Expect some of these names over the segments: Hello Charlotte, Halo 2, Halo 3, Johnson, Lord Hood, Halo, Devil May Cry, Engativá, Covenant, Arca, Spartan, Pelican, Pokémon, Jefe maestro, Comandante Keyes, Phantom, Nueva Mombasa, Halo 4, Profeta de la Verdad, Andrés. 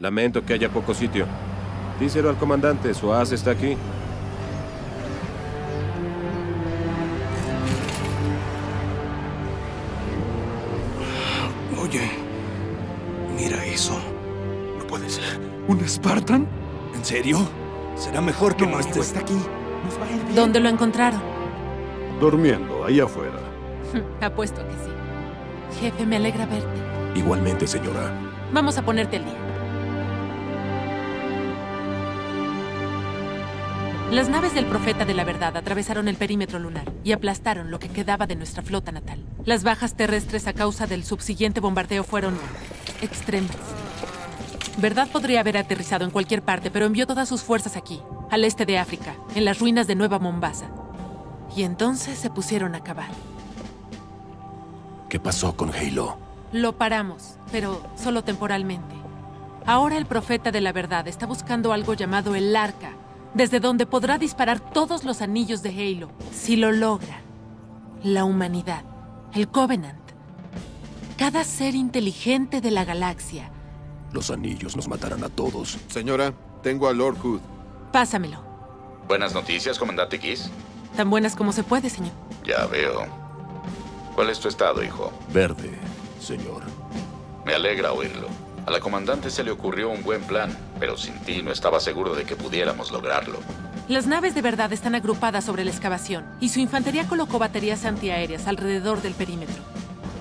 Lamento que haya poco sitio. Díselo al comandante, su as está aquí. Oye, mira eso. No puede ser. ¿Un Spartan? ¿En serio? Será mejor que no esté. Está aquí. Nos va a ir bien. ¿Dónde lo encontraron? Durmiendo, ahí afuera. Apuesto que sí. Jefe, me alegra verte. Igualmente, señora. Vamos a ponerte al día. Las naves del Profeta de la Verdad atravesaron el perímetro lunar y aplastaron lo que quedaba de nuestra flota natal. Las bajas terrestres a causa del subsiguiente bombardeo fueron extremas. Verdad podría haber aterrizado en cualquier parte, pero envió todas sus fuerzas aquí, al este de África, en las ruinas de Nueva Mombasa. Y entonces se pusieron a cavar. ¿Qué pasó con Halo? Lo paramos, pero solo temporalmente. Ahora el Profeta de la Verdad está buscando algo llamado el Arca, desde donde podrá disparar todos los anillos de Halo. Si lo logra, la humanidad, el Covenant, cada ser inteligente de la galaxia... Los anillos nos matarán a todos. Señora, tengo a Lord Hood. Pásamelo. Buenas noticias, Comandante Keyes. Tan buenas como se puede, señor. Ya veo. ¿Cuál es tu estado, hijo? Verde, señor. Me alegra oírlo. A la comandante se le ocurrió un buen plan, pero sin ti no estaba seguro de que pudiéramos lograrlo. Las naves de Verdad están agrupadas sobre la excavación, y su infantería colocó baterías antiaéreas alrededor del perímetro.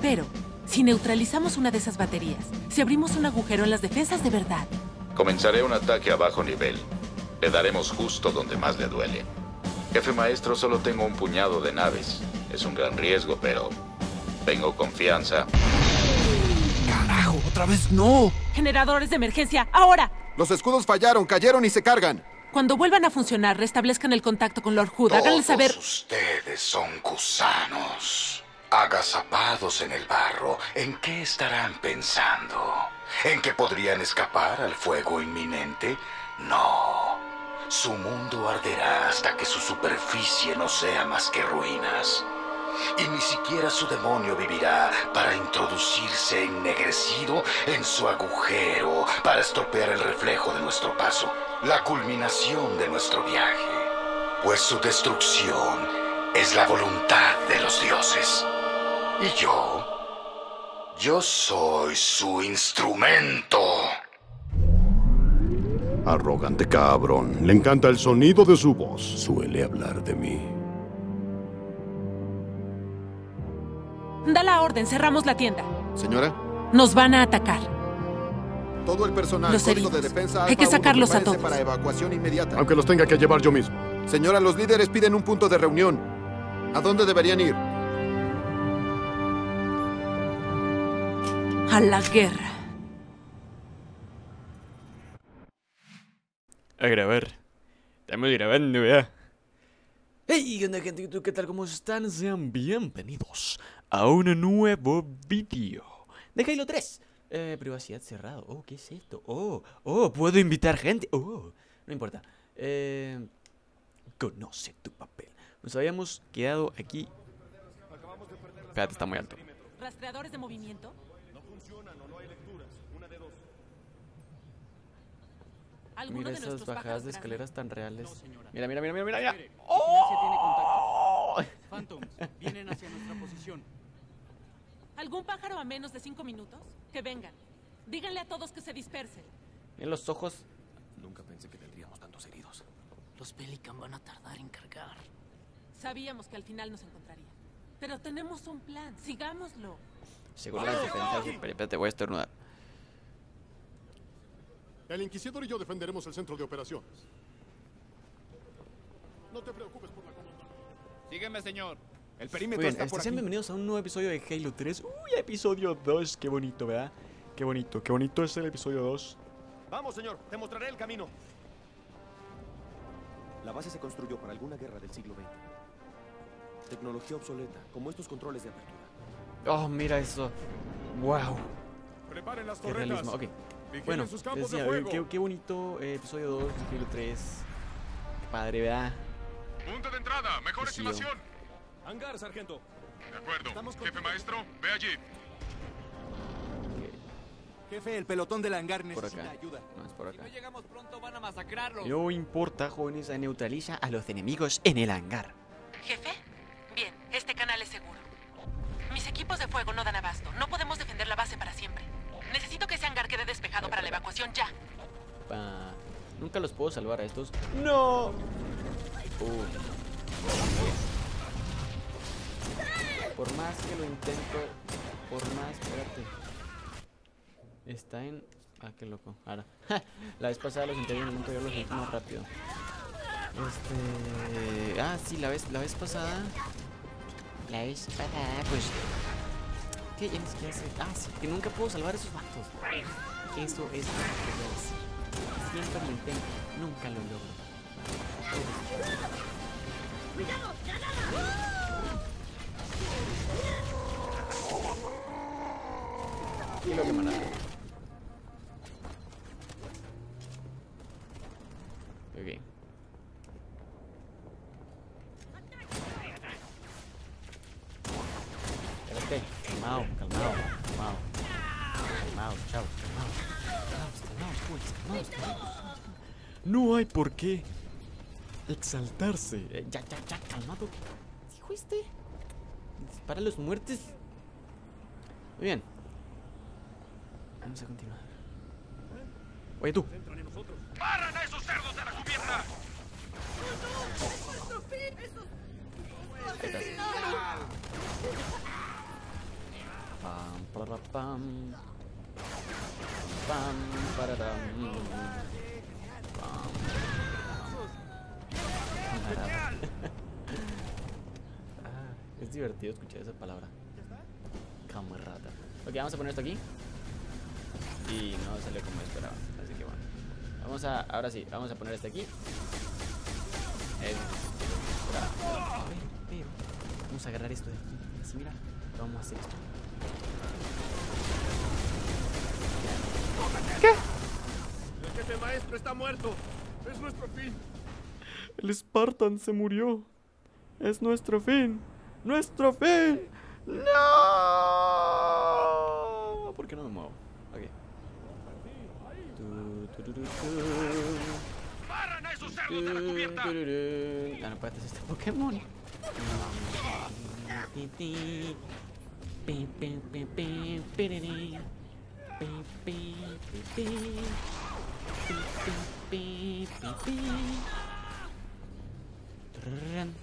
Pero, si neutralizamos una de esas baterías, si abrimos un agujero en las defensas de Verdad... Comenzaré un ataque a bajo nivel. Le daremos justo donde más le duele. Jefe maestro, solo tengo un puñado de naves. Es un gran riesgo, pero... tengo confianza. ¡Otra vez no! ¡Generadores de emergencia, ahora! Los escudos fallaron, cayeron y se cargan. Cuando vuelvan a funcionar, restablezcan el contacto con Lord Hood. Háganle saber... Todos ustedes son gusanos, agazapados en el barro. ¿En qué estarán pensando? ¿En que podrían escapar al fuego inminente? No. Su mundo arderá hasta que su superficie no sea más que ruinas. Y ni siquiera su demonio vivirá para introducirse ennegrecido en su agujero, para estropear el reflejo de nuestro paso, la culminación de nuestro viaje. Pues su destrucción es la voluntad de los dioses. Y yo soy su instrumento. Arrogante cabrón, le encanta el sonido de su voz. Suele hablar de mí. Da la orden, cerramos la tienda. Señora. Nos van a atacar. Todo el personal, los heridos, de defensa, hay que sacarlos a todos. Para evacuación inmediata. Aunque los tenga que llevar yo mismo. Señora, los líderes piden un punto de reunión. ¿A dónde deberían ir? A la guerra. A grabar. Estamos grabando, ¿verdad? Hey, ¿qué onda, gente? ¿Qué tal? ¿Cómo están? Sean bienvenidos a un nuevo vídeo de Halo 3. Privacidad cerrado. Oh, ¿qué es esto? Oh, puedo invitar gente. Oh, no importa. Conoce tu papel. Nos habíamos quedado aquí. Espérate, está muy alto. ¿Rastreadores de movimiento? No funcionan o no hay lecturas. Una de dos. Mira esas bajadas de escaleras tan reales. Mira. ¡Oh! Phantoms vienen hacia nuestra posición. ¿Algún pájaro a menos de 5 minutos? Que vengan. Díganle a todos que se dispersen. Miren los ojos. Nunca pensé que tendríamos tantos heridos. Los Pelican van a tardar en cargar. Sabíamos que al final nos encontrarían. Pero tenemos un plan. Sigámoslo. Seguro las defensas. Espérate, voy a estornudar. El Inquisidor y yo defenderemos el centro de operaciones. No te preocupes por la comandante. Sígueme, señor. El perímetro bien, está por aquí. Bienvenidos a un nuevo episodio de Halo 3. ¡Uy, episodio 2! Qué bonito, ¿verdad? Qué bonito es el episodio 2. Vamos, señor. Te mostraré el camino. La base se construyó para alguna guerra del siglo XX. Tecnología obsoleta, como estos controles de apertura. Oh, mira eso. ¡Wow! Preparen las torretas. Ok. Bueno, decía, qué bonito episodio 2 de Halo 3. Qué padre, ¿verdad? Punto de entrada, mejor estimación. Hangar, sargento. De acuerdo. Jefe maestro, ve allí. Okay. Jefe, el pelotón del hangar necesita ayuda. No, es por acá. Si no llegamos pronto, van a masacrarlo. No importa, jóvenes, neutraliza a los enemigos en el hangar. Jefe, bien, este canal es seguro. Mis equipos de fuego no dan abasto. No podemos defender la base para siempre. Necesito que ese hangar quede despejado para la evacuación ya. Nunca los puedo salvar a estos. ¡No! Por más que lo intento. Por más, espérate. Está en... Ah, qué loco. Ahora. La vez pasada los intenté, nunca yo los sentí más rápido. Ah, sí, la vez pasada. La vez pasada, pues... ¿Qué? ¿Ya ni hace? Ah, sí, que nunca puedo salvar a esos vatos. Eso es lo que siempre lo intento. Nunca lo logro. ¡Cuidado! Y lo que mandaron. Ok. Espérate. Calmao, chao. Calmao. No hay por qué exaltarse. Ya, calmado. ¿Dijo este? Dispara a los muertes. Muy bien. Vamos a continuar. Oye, tú. ¡Paran a esos cerdos de la cubierta! ¡No, no! Es divertido escuchar esa palabra. Camarada. Ok, vamos a poner esto aquí. Y no salió como esperaba, así que bueno. Vamos a, ahora sí, vamos a poner este aquí. Pero vamos a agarrar esto de aquí. Así, mira, vamos a hacer esto. ¿Qué? El jefe maestro está muerto. Es nuestro fin. El Spartan se murió. Es nuestro fin. ¡Nuestro fin! ¡No! ¿Por qué no me muevo? ¡Paran a esos cerdos de la cubierta! Ah, no, espérate, es este Pokémon.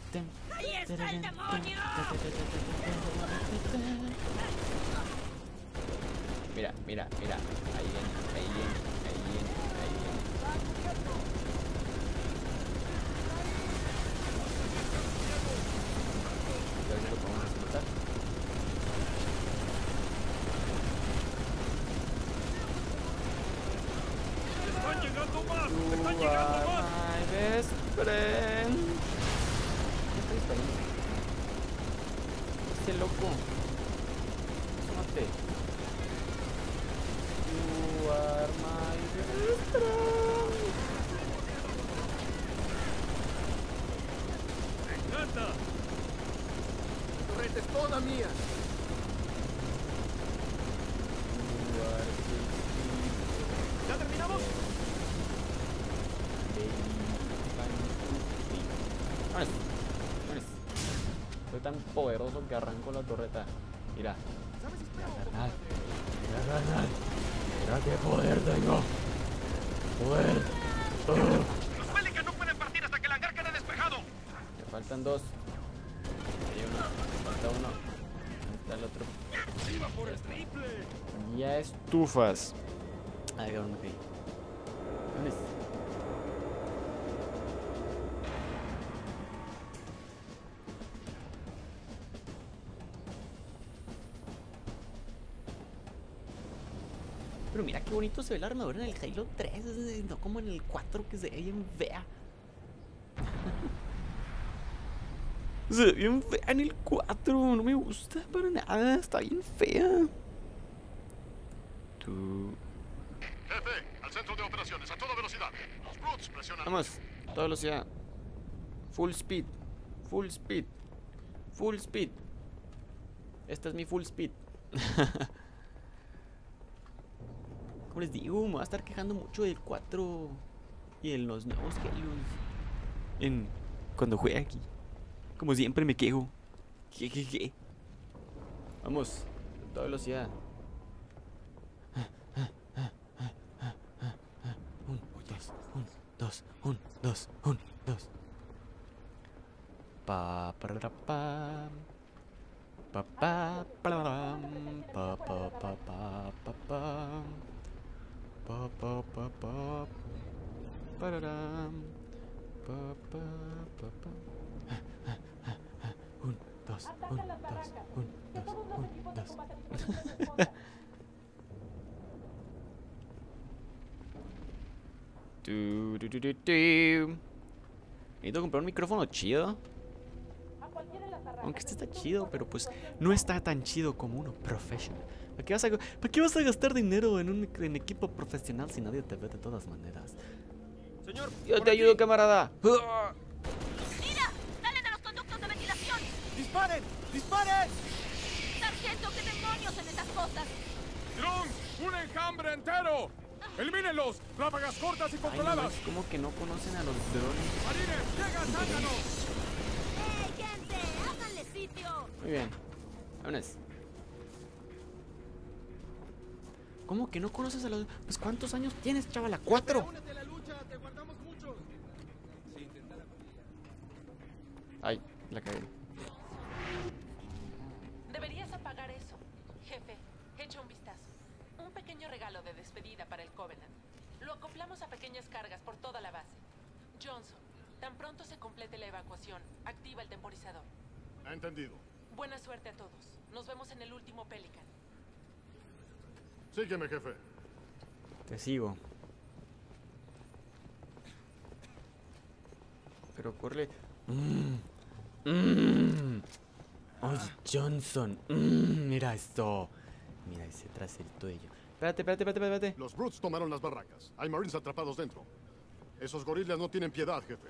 ¡Ahí está el demonio! Mira. Ahí viene. A ver si lo podemos explotar. ¡Están llegando más! ¡Están llegando más! ¡Ay, best friend! ¿Qué está disparando? Este loco. Súmate. You are my best friend. ¡Me encanta! Es toda mía. ¿Ya terminamos? Vámonos. Soy tan poderoso que arranco la torreta. Mira. Mira qué poder tengo. Poder. Los Pelican no pueden partir hasta que el hangar quede despejado. Me faltan dos. Uno, está el otro. Ya estufas. Ahí va uno, ok. ¿Dónde es? Pero mira qué bonito se ve la armadura en el Halo 3, no como en el 4 que se ve bien fea. Se ve bien fea en el 4, no me gusta para nada, está bien fea. Jefe, al centro de operaciones, a toda velocidad. Los brutes presionan. Vamos, toda velocidad. Full speed. Esta es mi full speed. Como les digo, me voy a estar quejando mucho del 4 y de los nuevos Halos cuando juegue aquí. Como siempre me quejo. Jejeje. Vamos, a toda velocidad. Un, dos. Pa pa pa pa pa pa pa pa pa pa pa pa pa pa pa pa Un, dos. Necesito comprar un micrófono chido. Aunque este está chido, pero pues no está tan chido como uno profesional. ¿Para qué vas a gastar dinero en equipo profesional si nadie te ve de todas maneras? Señor, yo te ayudo, camarada. ¡Mira! ¡Sale de los conductos de ventilación! ¡Disparen! ¡Disparen! ¡Sargento, qué demonios en estas cosas! ¡Drones! ¡Un enjambre entero! ¡Elmínelos! ¡Ráfagas cortas y controladas! Ay, no, ¿cómo que no conocen a los drones? ¡Marines, llega, sácanos! ¡Hey, gente! ¡Háganle sitio! Muy bien. Vámonos. ¿Cómo que no conoces a los...? Pues, ¿cuántos años tienes, chavala? ¡4! ¡Únete a la lucha! ¡Te guardamos muchos! Ay, la cagué. Deberías apagar eso, jefe. Echa un vistazo. Un pequeño regalo de despedida para el Covenant. Lo acoplamos a pequeñas cargas por toda la base. Johnson, tan pronto se complete la evacuación, activa el temporizador. Entendido. Buena suerte a todos. Nos vemos en el último Pelican. Sígueme, jefe. Te sigo. Pero corre. ¡Ay, Johnson! Mira esto. Mira ese traserito de ellos. Espérate. Los Brutes tomaron las barracas. Hay Marines atrapados dentro. Esos gorilas no tienen piedad, jefe.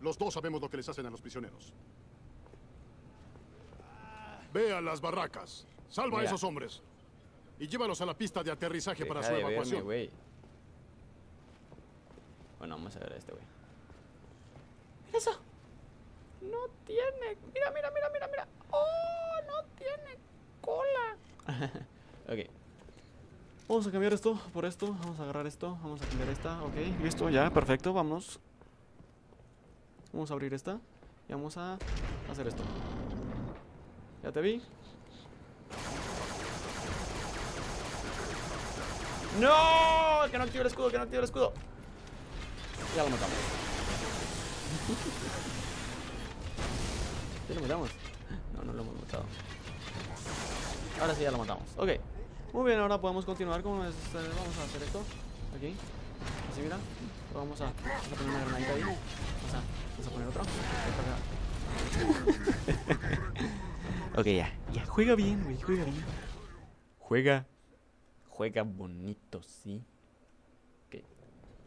Los dos sabemos lo que les hacen a los prisioneros. Ve a las barracas. Salva a esos hombres. Y llévalos a la pista de aterrizaje para su evacuación. Bueno, vamos a ver a este güey. Mira eso. No tiene. Mira. ¡Oh! No tiene cola. Ok. Vamos a cambiar esto por esto. Vamos a agarrar esto. Vamos a cambiar esta. Ok, listo, ya, perfecto. Vamos. Vamos a abrir esta. Y vamos a hacer esto. Ya te vi. ¡No! Que no active el escudo, Ya lo matamos. ¿Ya lo matamos? No, no lo hemos matado. Ahora sí ya lo matamos. Ok. Muy bien, ahora podemos continuar con vamos a hacer esto. Aquí. Así, mira. Vamos a poner una granadita ahí. Vamos a poner otro. Ok, ya. Juega bien, güey. Juega bonito, sí. Ok.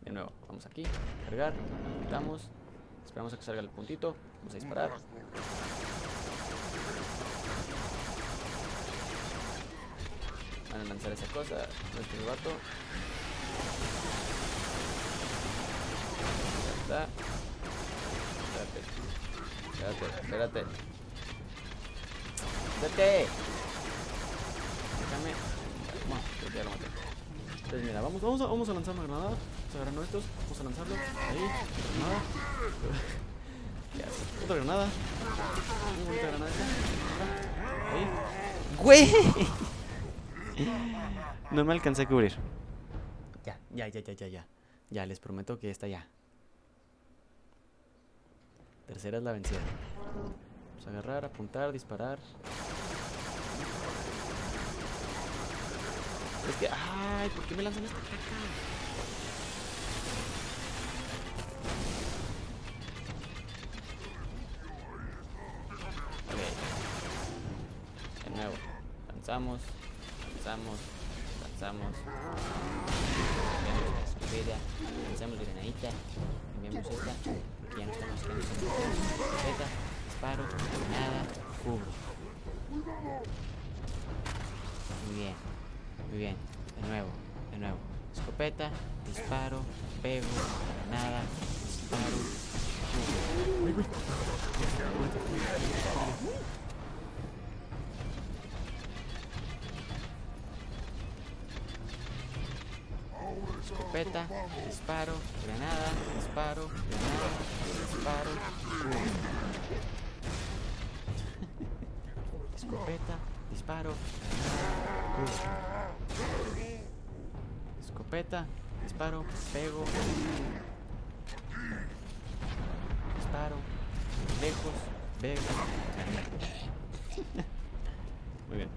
De nuevo. Vamos aquí. Cargar. Quitamos. Esperamos a que salga el puntito. Vamos a disparar. Van a lanzar esa cosa, nuestro vato. Ya está. Espérate. Déjame. Bueno, pues ya lo maté. Entonces mira, vamos a lanzar una granada. Vamos a agarrar estos, vamos a lanzarlo. Ahí, granada. Ya, otra granada. Otra granada. Ahí. ¡Güey! No me alcancé a cubrir. Ya. Ya, les prometo que esta ya. Tercera es la vencida. Vamos a agarrar, apuntar, disparar. Es que... ¡Ay! ¿Por qué me lanzan esta caca? Ok. De nuevo. Lanzamos. Lanzamos granadita. Cambiamos esta. Porque ya no estamos cambiando. Esta. Disparo. Nada. Cubro. Muy bien. De nuevo. Escopeta, disparo, pego, granada, disparo. Escopeta, disparo, granada, disparo, granada, disparo. Escopeta, disparo. Escopeta, disparo, pego. Disparo, lejos, pego. Muy bien.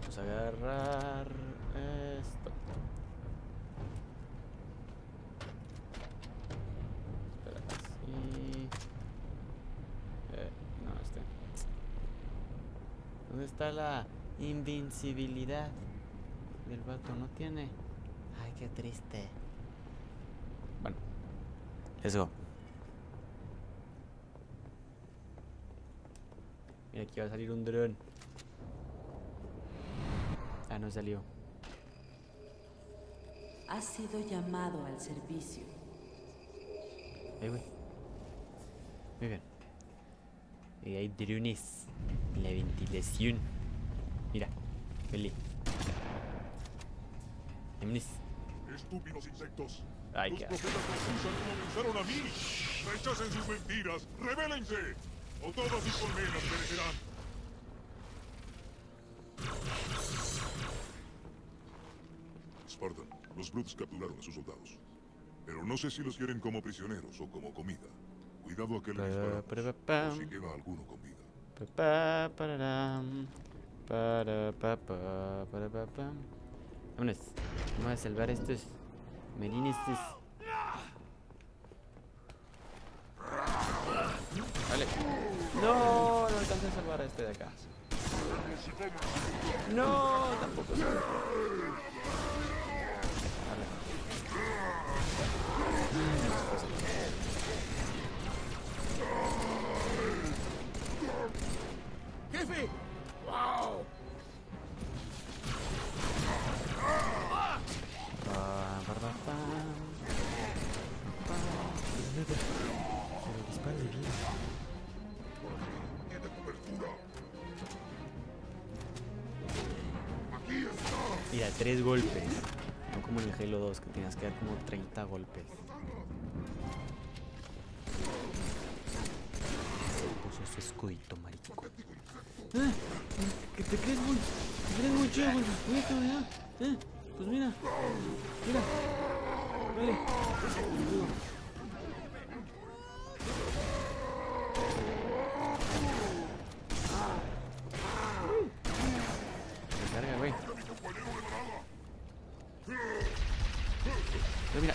Vamos a agarrar esto. ¿Dónde está la invincibilidad del vato? No tiene. Ay, qué triste. Bueno, let's go. Mira, aquí va a salir un dron. Ah, no salió. Has sido llamado al servicio. Ahí voy. Muy bien. Y hay drones. La ventilación. Mira, Feli. Vámonos. Estúpidos insectos. Ay, los profetas nos usan, comenzaron a mí. Rechacen sus mentiras. Rebélense. O todas sus colmenas perecerán. Spartan, los Brutes capturaron a sus soldados. Pero no sé si los quieren como prisioneros o como comida. Cuidado a que les disparamos, o si queda alguno con vida. Vámonos. Vamos a salvar a estos melines. Vale. No, no alcancé a salvar a este de acá. No, tampoco. Vale. ¡Jefe! ¡Wow! Pero dispara de vida. ¡Tiene cobertura! ¡Aquí está! Mira, 3 golpes. No como en el Halo 2, que tenías que dar como 30 golpes. Puso su escudito, marico. Que te crees muy, chido con sus cuentos, ¿verdad? Pues mira, vale. Carga, güey. Pero mira.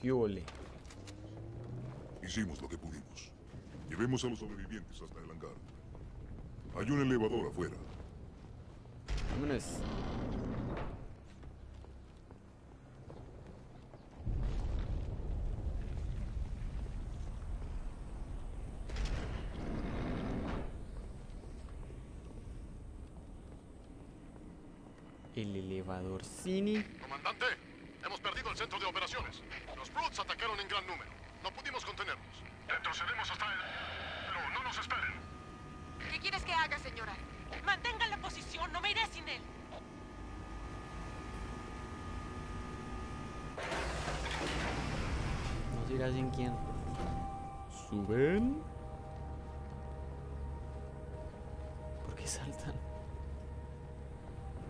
¡Qué ole! Hicimos lo que pudimos. Llevemos a los sobrevivientes hasta el hangar. Hay un elevador afuera. Vámonos. El elevador Cini. Comandante, hemos perdido el centro de operaciones. Los Brutes atacaron en gran número. No pudimos contenerlos. Retrocedemos hasta el... Pero no nos esperen. ¿Qué quieres que haga, señora? Mantengan la posición, no me iré sin él. No se irá sin quién. ¿Suben? ¿Por qué saltan?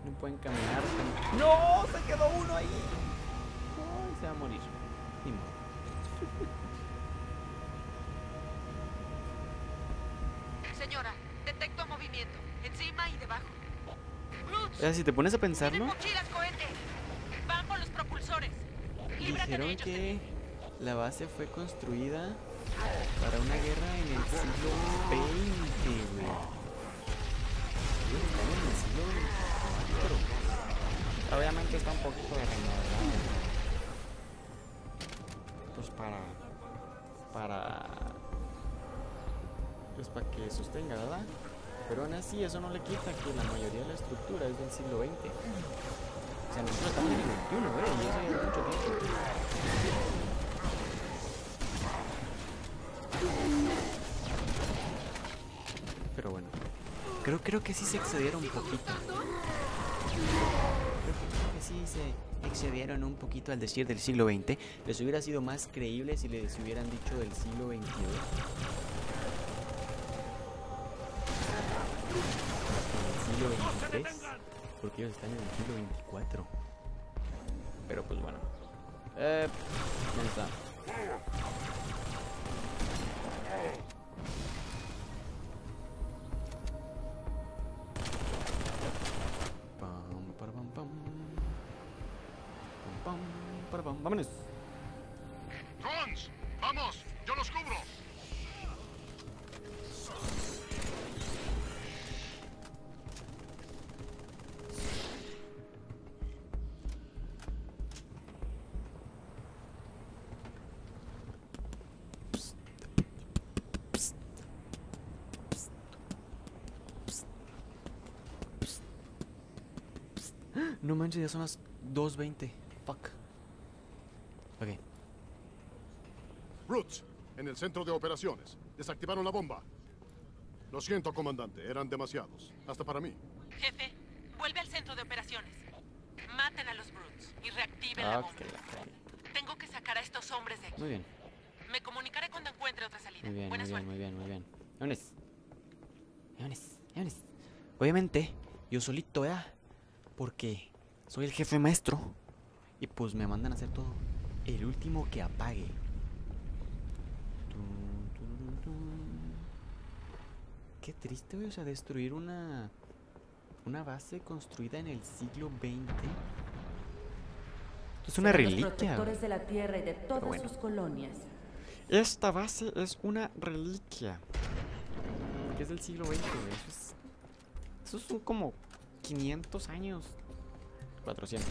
No pueden caminar. ¡No! ¡Se quedó uno ahí! ¡Ay, se va a morir! Ni modo. Señora, detecto movimiento. Encima y debajo. Brutes, si te pones a pensarlo... mochilas, cohete. ¡Van por los propulsores! Líbrate. Dijeron de ellos, que teniente. La base fue construida para una guerra en el siglo XX, güey. Obviamente está un poquito de reino, ¿verdad? estos pues para que sostenga, ¿verdad? Pero aún así eso no le quita que la mayoría de la estructura es del siglo XX. O sea, nosotros estamos en el XXI, ¿eh? Y eso ya es mucho tiempo. Pero bueno, creo que sí se excedieron un poquito. Creo que sí se excedieron un poquito al decir del siglo XX. Les hubiera sido más creíble si les hubieran dicho del siglo XXII. Siglo XXIII, porque ellos están en el siglo XXIV. Pero pues bueno, ¿dónde está? Vámonos. Cons, vamos, yo los cubro. No manches, ya son las 2:20. Fuck. Ok. Roots, en el centro de operaciones. Desactivaron la bomba. Lo siento, comandante. Eran demasiados. Hasta para mí. Jefe, vuelve al centro de operaciones. Maten a los Brutes y reactiven la bomba. Tengo que sacar a estos hombres de aquí. Muy bien. Me comunicaré cuando encuentre otra salida. Muy bien, muy bien. Vámonos. Obviamente, yo solito, ¿eh? Porque soy el jefe maestro. Y pues me mandan a hacer todo. El último que apague. Qué triste, güey. O sea, destruir una base construida en el siglo XX. Esto es una reliquia. Protectores de la tierra y de todas sus colonias. Esta base es una reliquia. Porque es del siglo XX, güey. Eso es como 500 años. 400.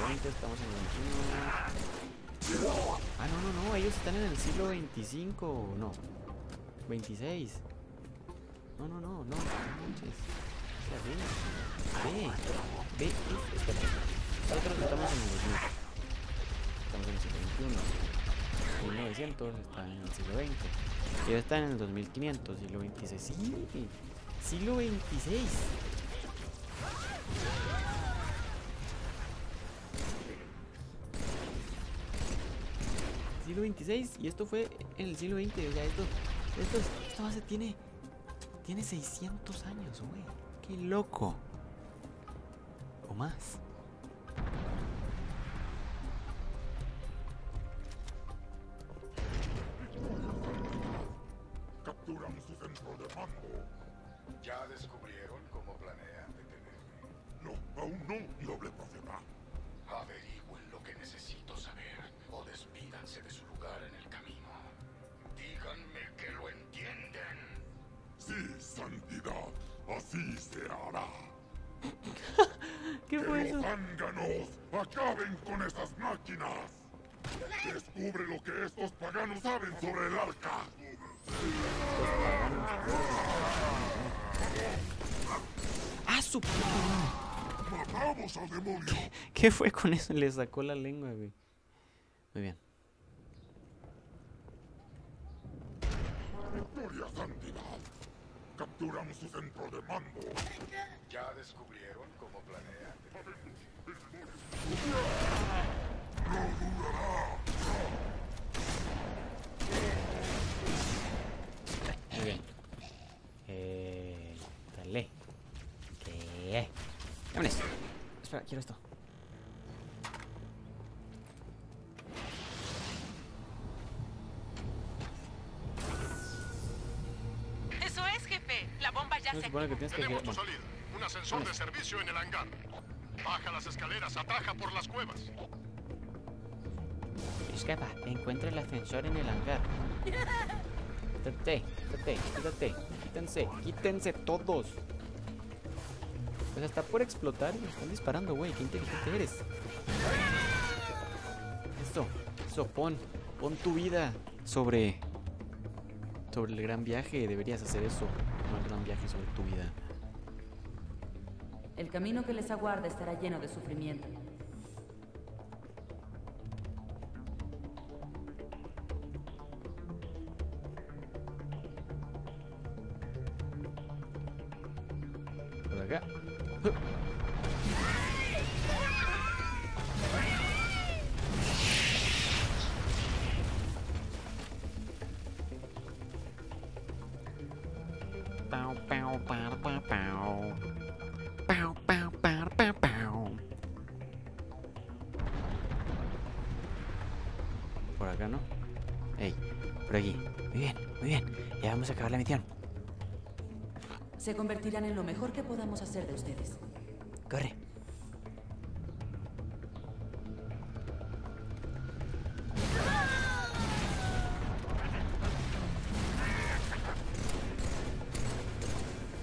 Ahorita estamos en el 21. Ah, no, ellos están en el siglo 25. No, 26. No manches. O sea, ve. Nosotros estamos en el 2000. Estamos en el siglo 21. 1900 está en el siglo 20. Y ya están en el 2500, siglo 26. Sí, siglo 26. Siglo 26 y esto fue en el siglo 20. O sea, esta base tiene 600 años, güey. Qué loco. O más. Capturamos su centro de mando. ¿Ya descubrieron cómo planean detenerme? No, aún no, noble profeta. Averigüen lo que necesito saber o despídanse de su lugar en el camino. Díganme que lo entienden. Sí, santidad, así se hará. ¿Qué fue eso? ¡Zánganos! ¡Acaben con esas máquinas! ¡Descubre lo que estos paganos saben sobre el arca! ¡Ah, su puta madre! ¡Matamos al demonio! ¿Qué fue con eso? Le sacó la lengua, güey. Muy bien. ¡Victoria, santidad! ¡Capturamos su centro de mando! ¿Ya descubrieron cómo planean? ¡No durará! Muy bien. Dale. ¿Qué? Vámonos. Espera, quiero esto. Eso es, jefe. La bomba ya se activó. Tenemos tu salida. Un ascensor de servicio en el hangar. Baja las escaleras, ataja por las cuevas. Escapa, encuentra el ascensor en el hangar. Quítate. Quítense todos. Pues hasta por explotar y me están disparando, güey. Qué inteligente eres. Esto, pon tu vida sobre el gran viaje. Deberías hacer eso, no el gran viaje sobre tu vida. El camino que les aguarda estará lleno de sufrimiento. Por acá. Por acá, ¿no? Ey, por aquí. Muy bien, muy bien. Ya vamos a acabar la misión. Se convertirán en lo mejor que podamos hacer de ustedes. Corre.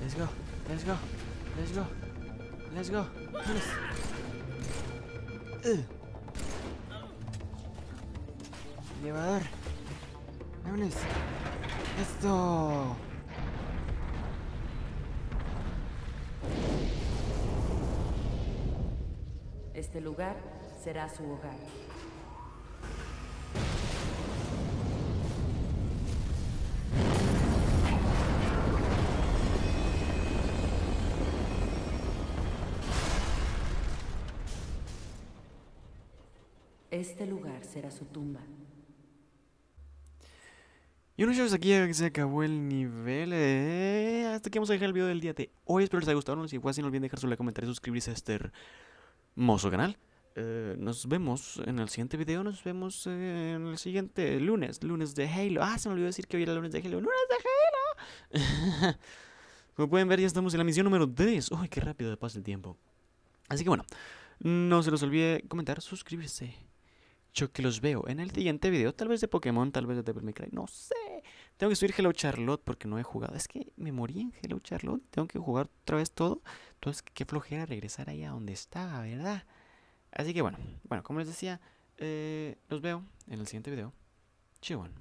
Let's go, let's go, let's go, let's go, let's. Elevador. Vámonos. Esto. Este lugar será su hogar. Este lugar será su tumba. Y bueno, chavos, aquí se acabó el nivel. Hasta aquí vamos a dejar el video del día de hoy. Espero les haya gustado. Si fue así, no olviden dejar su like, comentar y suscribirse a este hermoso canal. Nos vemos en el siguiente video. Nos vemos en el siguiente lunes de Halo. Ah, se me olvidó decir que hoy era el lunes de Halo. ¡Lunes de Halo! Como pueden ver, ya estamos en la misión número 3. ¡Ay, qué rápido pasa el tiempo! Así que bueno, no se los olvide comentar, suscribirse. Yo que los veo en el siguiente video, tal vez de Pokémon, tal vez de Devil May Cry, no sé. Tengo que subir Hello Charlotte porque no he jugado. Es que me morí en Hello Charlotte, tengo que jugar otra vez todo. Entonces, qué flojera regresar ahí a donde estaba, ¿verdad? Así que bueno, como les decía, los veo en el siguiente video. Chihuahua,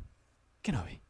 que no vi.